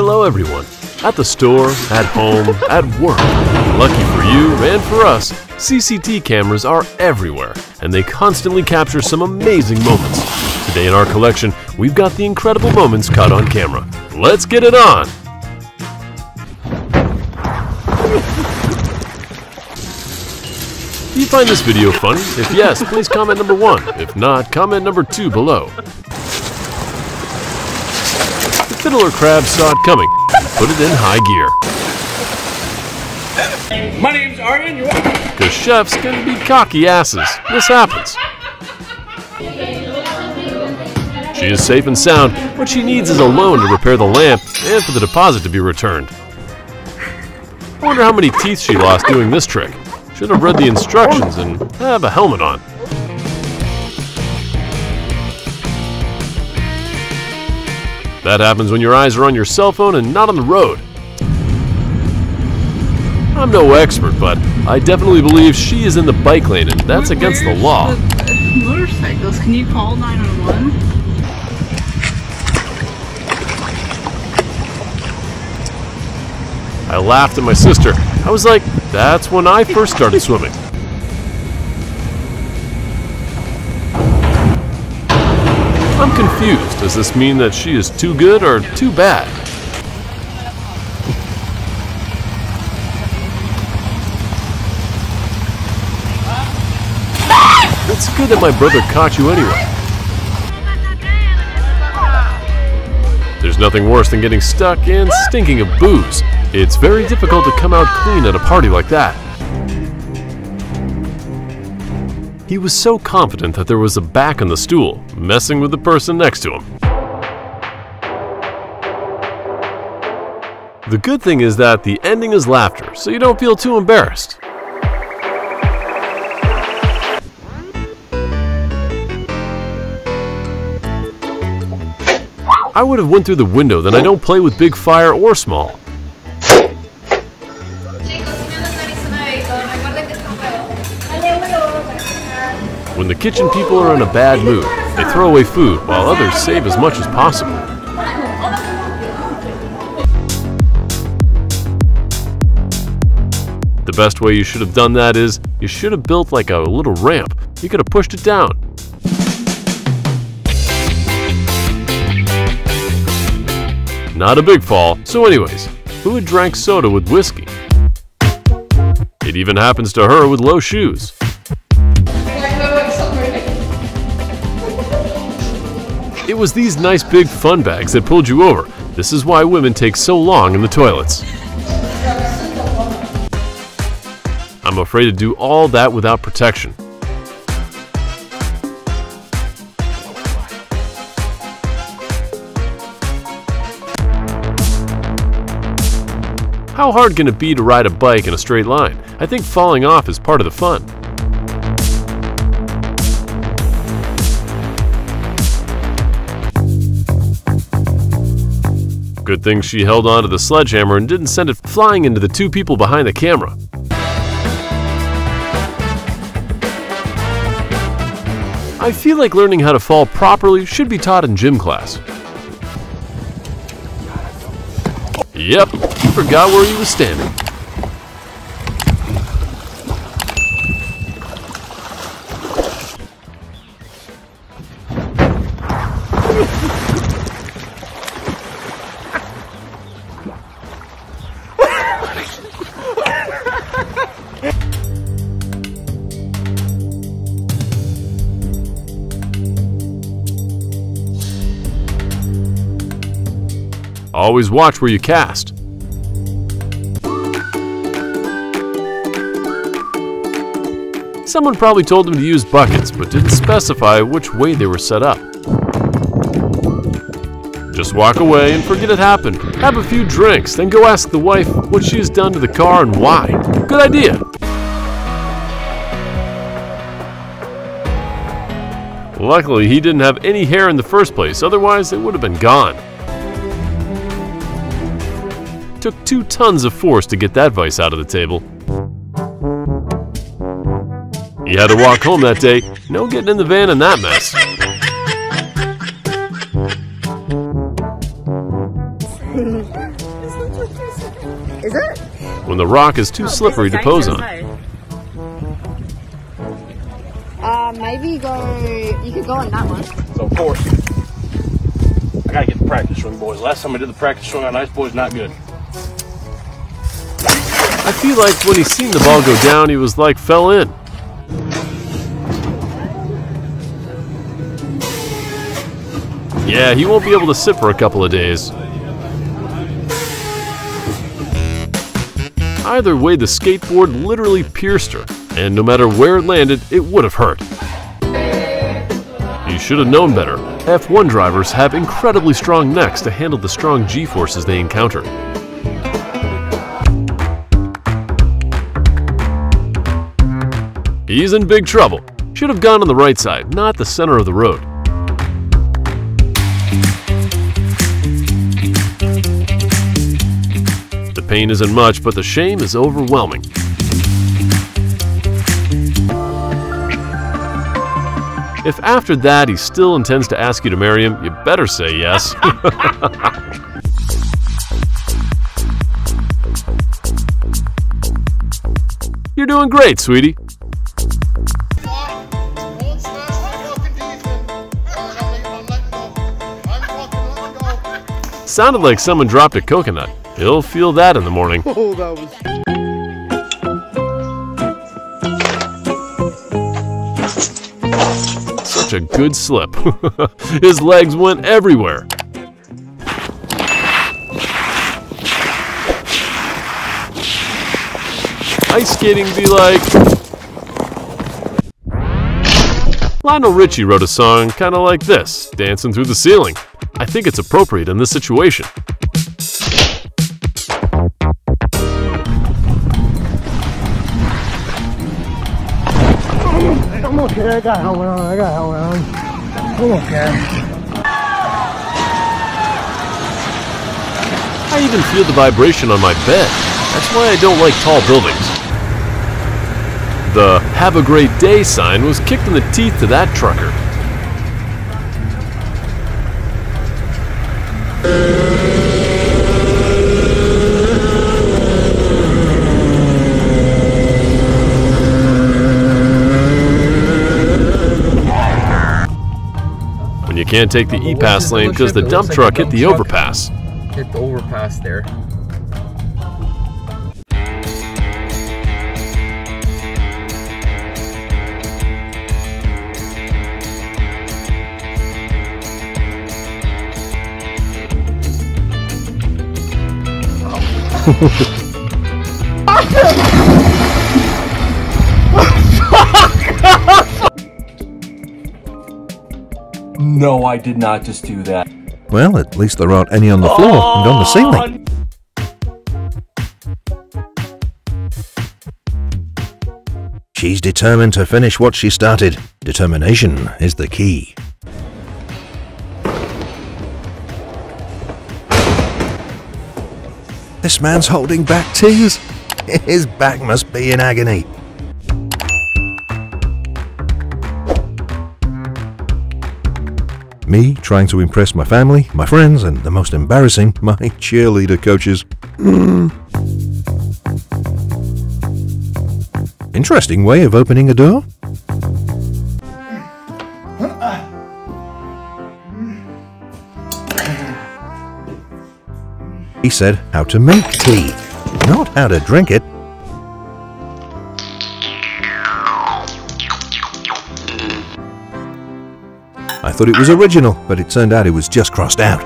Hello everyone, at the store, at home, at work. Lucky for you and for us, CCT cameras are everywhere and they constantly capture some amazing moments. Today in our collection, we've got the incredible moments caught on camera. Let's get it on! Do you find this video funny? If yes, please comment number 1. If not, comment number 2 below. The fiddler crab saw it coming and put it in high gear. My name's Arden. Because chefs can be cocky asses. This happens. She is safe and sound. What she needs is a loan to repair the lamp and for the deposit to be returned. I wonder how many teeth she lost doing this trick. Should have read the instructions and have a helmet on. That happens when your eyes are on your cell phone and not on the road. I'm no expert, but I definitely believe she is in the bike lane and that's against the law. Motorcycles, can you call 911? I laughed at my sister. I was like, that's when I first started swimming. I'm confused. Does this mean that she is too good or too bad? It's good that my brother caught you anyway. There's nothing worse than getting stuck and stinking of booze. It's very difficult to come out clean at a party like that. He was so confident that there was a back on the stool, messing with the person next to him. The good thing is that the ending is laughter, so you don't feel too embarrassed. I would have went through the window, then I don't play with big fire or small. When the kitchen people are in a bad mood, they throw away food while others save as much as possible. The best way you should have done that is, you should have built like a little ramp. You could have pushed it down. Not a big fall. So anyways, who had drank soda with whiskey? It even happens to her with low shoes. It was these nice big fun bags that pulled you over. This is why women take so long in the toilets. I'm afraid to do all that without protection. How hard can it be to ride a bike in a straight line? I think falling off is part of the fun. Good thing she held on to the sledgehammer and didn't send it flying into the two people behind the camera. I feel like learning how to fall properly should be taught in gym class. Yep, you forgot where you were standing. Always watch where you cast. Someone probably told them to use buckets, but didn't specify which way they were set up. Just walk away and forget it happened. Have a few drinks, then go ask the wife what she has done to the car and why. Good idea. Luckily, he didn't have any hair in the first place, otherwise it would have been gone. Took 2 tons of force to get that vice out of the table. He had to walk home that day. No getting in the van in that mess. Is it? When the rock is too slippery to pose on. Maybe go. You could go on that one. So of course, I gotta get the practice swing, boys. Last time I did the practice swing on ice, boys, not good. I feel like when he seen the ball go down, he was like fell in. Yeah, he won't be able to sit for a couple of days. Either way, the skateboard literally pierced her, and no matter where it landed, it would have hurt. You should have known better. F1 drivers have incredibly strong necks to handle the strong G-forces they encounter. He's in big trouble. Should have gone on the right side, not the center of the road. The pain isn't much, but the shame is overwhelming. If after that he still intends to ask you to marry him, you better say yes. You're doing great, sweetie. Sounded like someone dropped a coconut. He'll feel that in the morning. Oh, that was such a good slip. His legs went everywhere. Ice skating be like... Lionel Richie wrote a song kind of like this, Dancing Through the Ceiling. I think it's appropriate in this situation. I got helmet on, I got helmet on. I'm okay. I even feel the vibration on my bed. That's why I don't like tall buildings. The "Have a Great Day" sign was kicked in the teeth to that trucker. You can't take the E-Pass lane because the dump truck hit the overpass. Hit the overpass there. No, I did not just do that. Well, at least there aren't any on the floor and on the ceiling. She's determined to finish what she started. Determination is the key. This man's holding back tears. His back must be in agony. Me trying to impress my family, my friends, and the most embarrassing, my cheerleader coaches. Interesting way of opening a door. He said how to make tea, not how to drink it. I thought it was original, but it turned out it was just crossed out.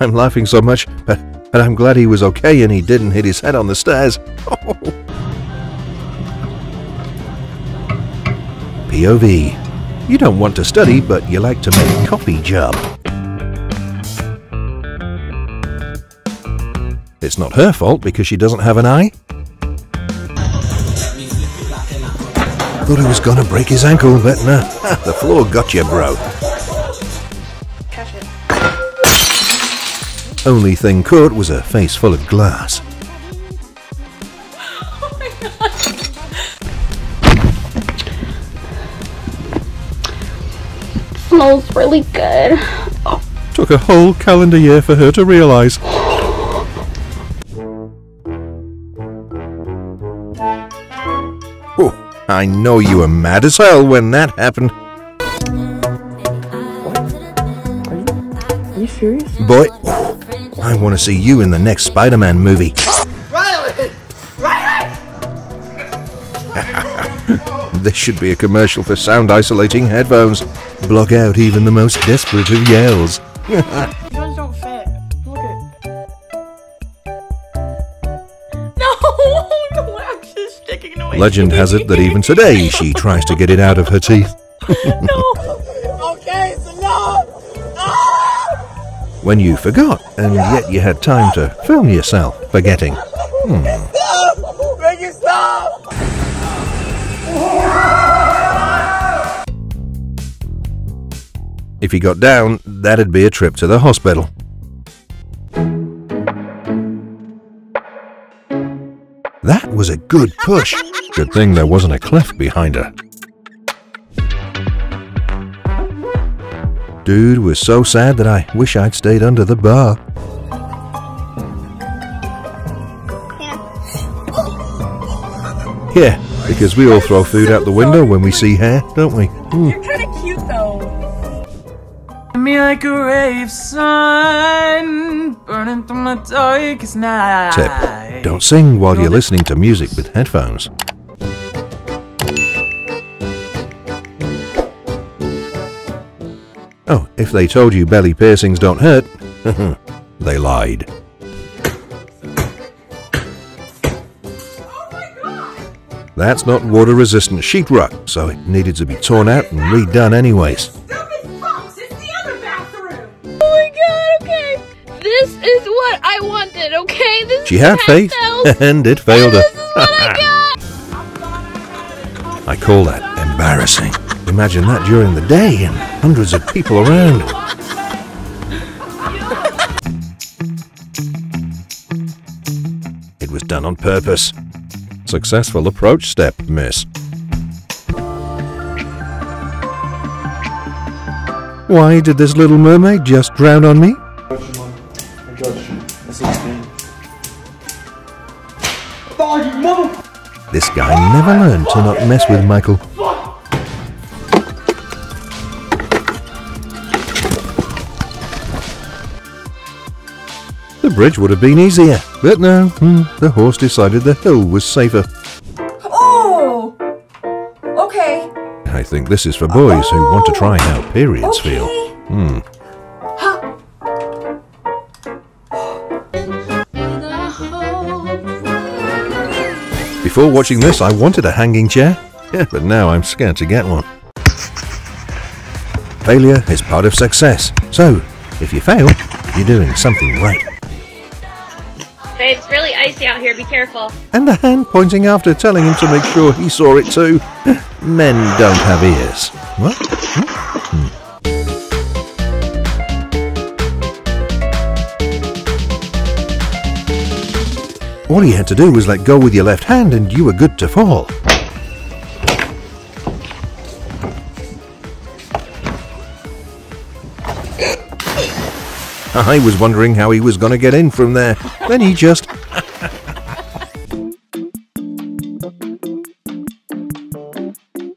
I'm laughing so much, but I'm glad he was okay and he didn't hit his head on the stairs. POV. You don't want to study, but you like to make a copy job. It's not her fault because she doesn't have an eye. Thought he was gonna break his ankle, but nah, the floor got you, bro. Only thing caught was a face full of glass. Oh my God. smells really good. Took a whole calendar year for her to realise. Oh, I know you were mad as hell when that happened. What? Are you serious? Boy, I want to see you in the next Spider-Man movie. Riley! Riley! This should be a commercial for sound isolating headphones. Block out even the most desperate of yells. You guys don't fit. Look at... No! No axes sticking away. Legend has it that even today she tries to get it out of her teeth. No! Okay, it's enough! Ah! When you forgot, and yet you had time to film yourself forgetting. Stop! Make it stop! If he got down, that'd be a trip to the hospital. That was a good push. Good thing there wasn't a cliff behind her. Dude was so sad that I wish I'd stayed under the bar. Yeah, because we all throw food out the window when we see hair, don't we? You're kind of cute though. Me like a ray of sun burning through my darkest night. Tip: don't sing while you're listening to music with headphones. Oh, if they told you belly piercings don't hurt, they lied. Oh my God. That's not water-resistant sheetrock, so it needed to be torn out and redone anyways. Okay, this she had faith, and it failed her. I call that embarrassing. Imagine that during the day and hundreds of people around. It was done on purpose. Successful approach step, miss. Why did this little mermaid just drown on me? This guy never learned to not mess with Michael. The bridge would have been easier, but no, the horse decided the hill was safer. Oh! Okay. I think this is for boys who want to try how periods feel. Before watching this, I wanted a hanging chair, but now I'm scared to get one. Failure is part of success, so if you fail, you're doing something right. Babe, it's really icy out here, be careful. And the hand pointing after telling him to make sure he saw it too. Men don't have ears. What? All you had to do was let go with your left hand and you were good to fall. I was wondering how he was going to get in from there. Then he just...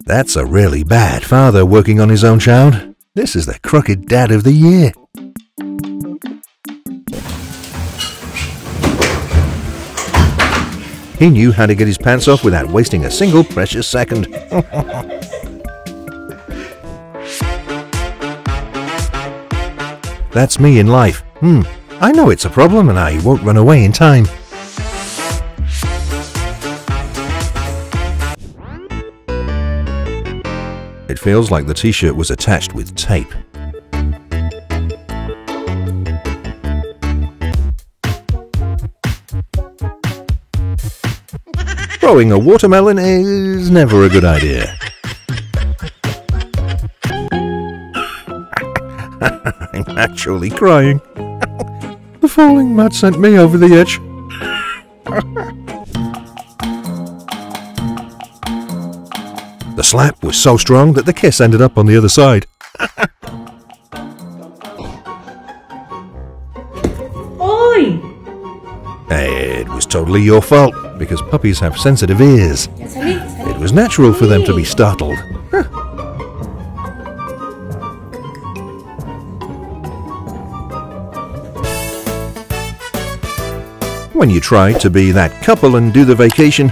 That's a really bad father working on his own child. This is the crooked dad of the year. He knew how to get his pants off without wasting a single precious second. That's me in life. I know it's a problem and I won't run away in time. It feels like the t-shirt was attached with tape. Throwing a watermelon is never a good idea. I'm actually crying. The falling mud sent me over the edge. The slap was so strong that the kiss ended up on the other side. totally your fault, because puppies have sensitive ears. It was natural for them to be startled. When you try to be that couple and do the vacation,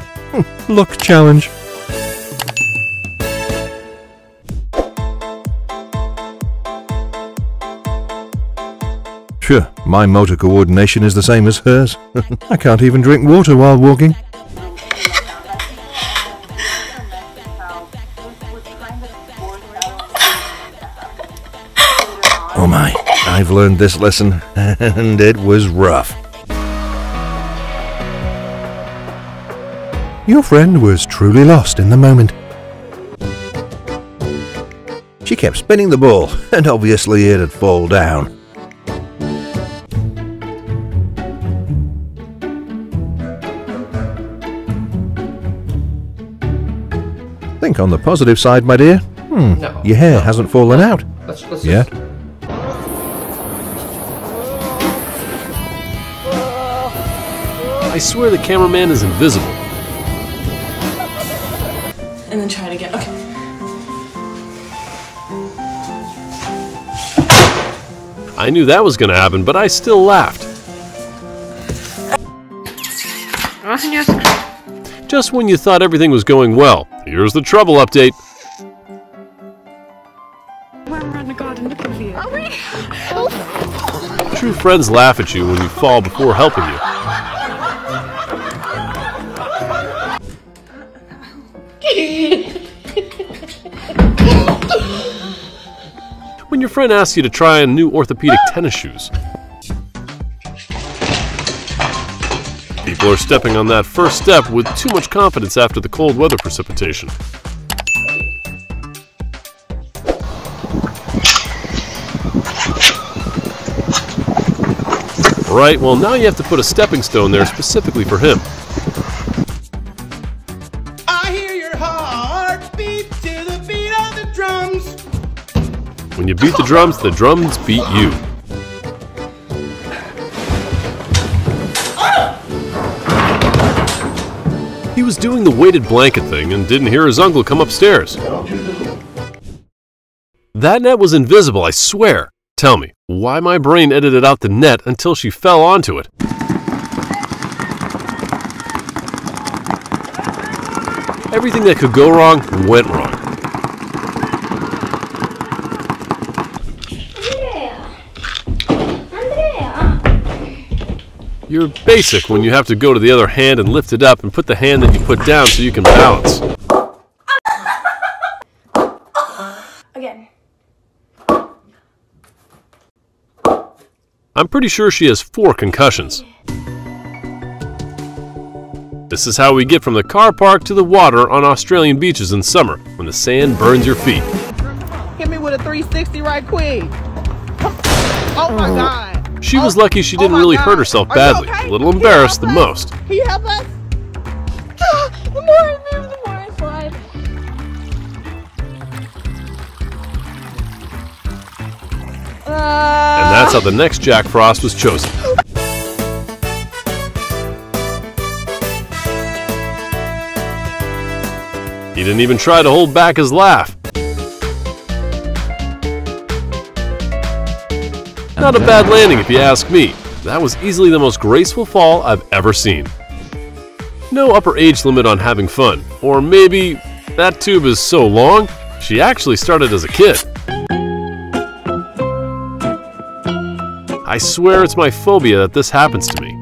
luck challenge. Sure, my motor coordination is the same as hers. I can't even drink water while walking. Oh my, I've learned this lesson, and it was rough. Your friend was truly lost in the moment. She kept spinning the ball, and obviously it'd fall down. Think on the positive side, my dear. No, your hair hasn't fallen out yet. I swear the cameraman is invisible. And then try it again. Okay. I knew that was going to happen, but I still laughed. Just when you thought everything was going well, here's the trouble update. True friends laugh at you when you fall before helping you. When your friend asks you to try on new orthopedic tennis shoes, people are stepping on that first step with too much confidence after the cold weather precipitation. Right, well now you have to put a stepping stone there specifically for him. I hear your heartbeat to the beat of the drums. When you beat the drums beat you. He was doing the weighted blanket thing and didn't hear his uncle come upstairs. That net was invisible, I swear. Tell me, why my brain edited out the net until she fell onto it? Everything that could go wrong went wrong. You're basic when you have to go to the other hand and lift it up and put the hand that you put down so you can balance. Again. I'm pretty sure she has 4 concussions. This is how we get from the car park to the water on Australian beaches in summer when the sand burns your feet. Hit me with a 360 right quick. Oh my God. She was lucky she didn't really hurt herself badly, okay? A little embarrassed the most. Can you help us? The more I slide. And that's how the next Jack Frost was chosen. He didn't even try to hold back his laugh. Not a bad landing if you ask me. That was easily the most graceful fall I've ever seen. No upper age limit on having fun. Or maybe that tube is so long, she actually started as a kid. I swear it's my phobia that this happens to me.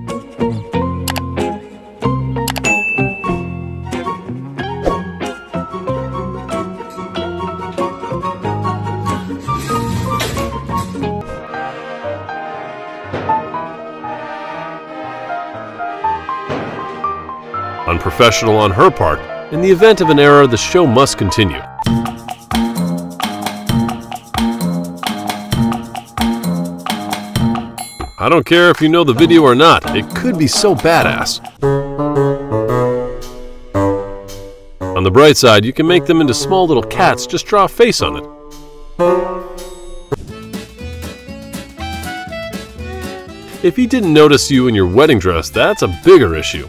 Unprofessional on her part. In the event of an error, the show must continue. I don't care if you know the video or not, it could be so badass. On the bright side, you can make them into small little cats, just draw a face on it. If he didn't notice you in your wedding dress, that's a bigger issue.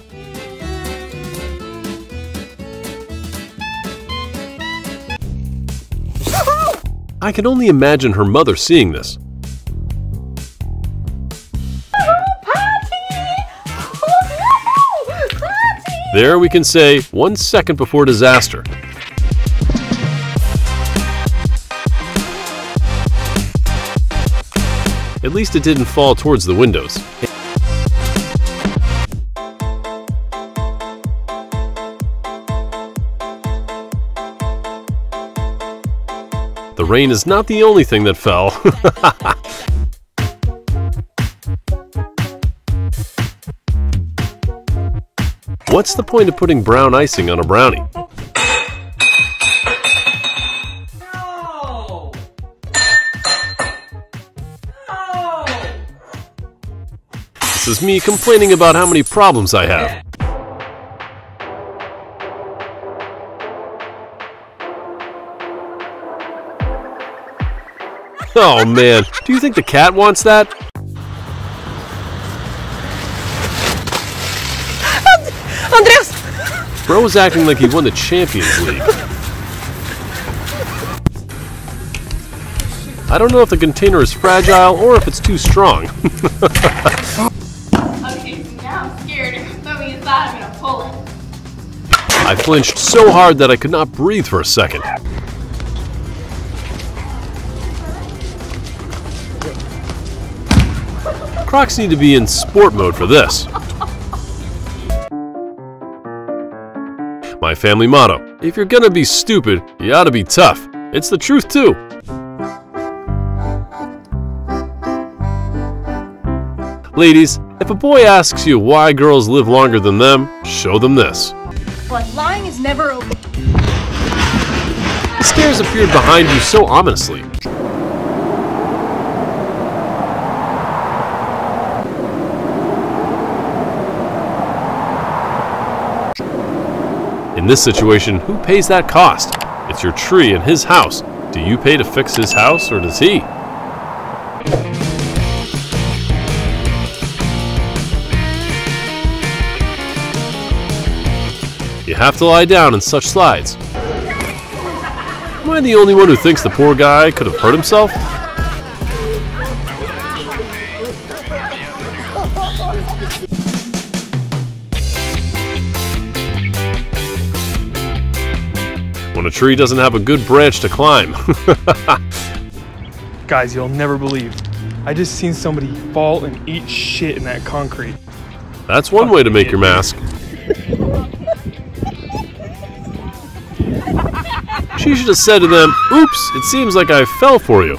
I can only imagine her mother seeing this. There we can say 1 second before disaster. At least it didn't fall towards the windows. The rain is not the only thing that fell. What's the point of putting brown icing on a brownie? No. No. This is me complaining about how many problems I have. Oh man, do you think the cat wants that? Andreas! Bro was acting like he won the Champions League. I don't know if the container is fragile or if it's too strong. Okay, now I'm scared. Throw me inside, I'm gonna pull it. I flinched so hard that I could not breathe for a second. Crocs need to be in sport mode for this. My family motto, if you're gonna be stupid, you ought to be tough. It's the truth too. Ladies, if a boy asks you why girls live longer than them, show them this. But lying is never over. The stairs appeared behind you so ominously. In this situation, who pays that cost? It's your tree and his house. Do you pay to fix his house, or does he? You have to lie down in such slides. Am I the only one who thinks the poor guy could have hurt himself? When a tree doesn't have a good branch to climb. Guys, you'll never believe. I just seen somebody fall and eat shit in that concrete. That's one way to make your mask. She should have said to them, oops, it seems like I fell for you.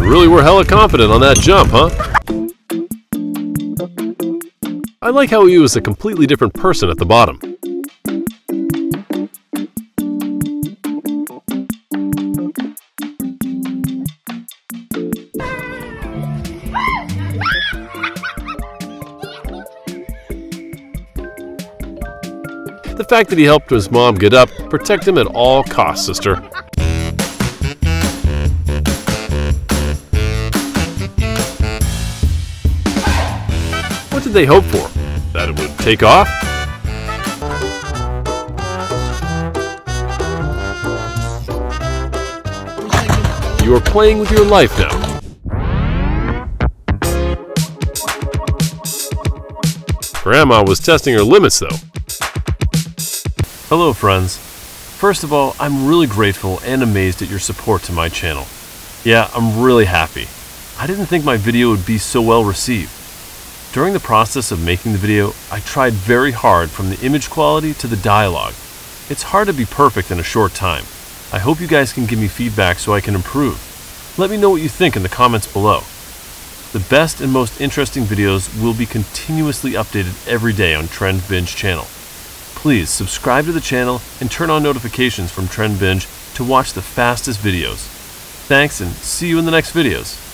Really were hella confident on that jump, huh? I like how he was a completely different person at the bottom. The fact that he helped his mom get up, protect him at all costs, sister. What did they hope for? That it would take off? You are playing with your life now. Grandma was testing her limits though. Hello friends. First of all, I'm really grateful and amazed at your support to my channel. Yeah, I'm really happy. I didn't think my video would be so well received. During the process of making the video, I tried very hard from the image quality to the dialogue. It's hard to be perfect in a short time. I hope you guys can give me feedback so I can improve. Let me know what you think in the comments below. The best and most interesting videos will be continuously updated every day on Trends Binge channel. Please subscribe to the channel and turn on notifications from Trends Binge to watch the fastest videos. Thanks and see you in the next videos.